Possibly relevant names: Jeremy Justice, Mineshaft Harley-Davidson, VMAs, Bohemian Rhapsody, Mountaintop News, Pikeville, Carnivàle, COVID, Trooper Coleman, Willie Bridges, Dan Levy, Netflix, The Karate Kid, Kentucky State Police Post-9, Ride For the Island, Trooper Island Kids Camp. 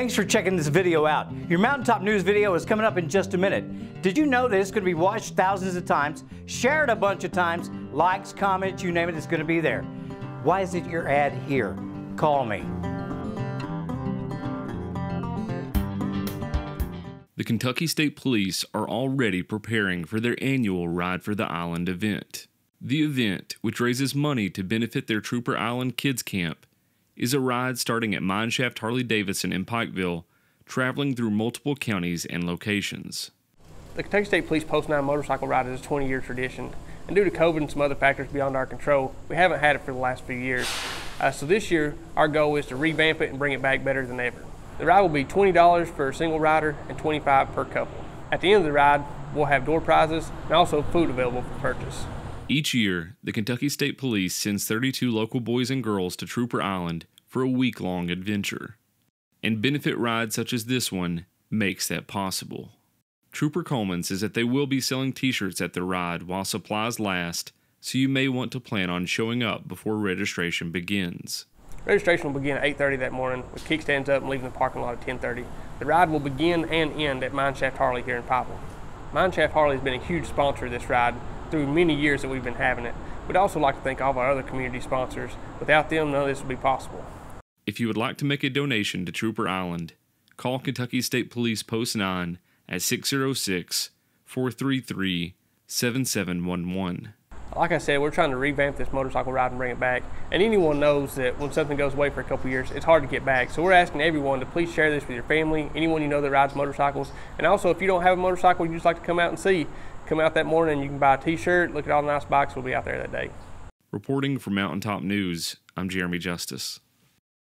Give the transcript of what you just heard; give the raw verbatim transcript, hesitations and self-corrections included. Thanks for checking this video out. Your Mountaintop News video is coming up in just a minute. Did you know that it's going to be watched thousands of times, shared a bunch of times, likes, comments, you name it, it's going to be there. Why isn't your ad here? Call me. The Kentucky State Police are already preparing for their annual Ride for the Island event. The event, which raises money to benefit their Trooper Island Kids Camp, is a ride starting at Mineshaft Harley-Davidson in Pikeville, traveling through multiple counties and locations. The Kentucky State Police Post nine motorcycle ride is a twenty-year tradition, and due to COVID and some other factors beyond our control, we haven't had it for the last few years. Uh, so this year, our goal is to revamp it and bring it back better than ever. The ride will be twenty dollars for a single rider and twenty-five dollars per couple. At the end of the ride, we'll have door prizes and also food available for purchase. Each year, the Kentucky State Police sends thirty-two local boys and girls to Trooper Island for a week-long adventure. And benefit rides such as this one makes that possible. Trooper Coleman says that they will be selling t-shirts at the ride while supplies last, so you may want to plan on showing up before registration begins. Registration will begin at eight thirty that morning, with kickstands up and leaving the parking lot at ten thirty. The ride will begin and end at Mineshaft Harley here in Pikeville. Mineshaft Harley has been a huge sponsor of this ride through many years that we've been having it. We'd also like to thank all of our other community sponsors. Without them, none of this would be possible. If you would like to make a donation to Trooper Island, call Kentucky State Police Post nine at six oh six, four three three, seven seven one one. Like I said, we're trying to revamp this motorcycle ride and bring it back. And anyone knows that when something goes away for a couple years, it's hard to get back. So we're asking everyone to please share this with your family, anyone you know that rides motorcycles. And also, if you don't have a motorcycle you just like to come out and see, come out that morning, you can buy a t-shirt, look at all the nice bikes, we'll be out there that day. Reporting for Mountaintop News, I'm Jeremy Justice.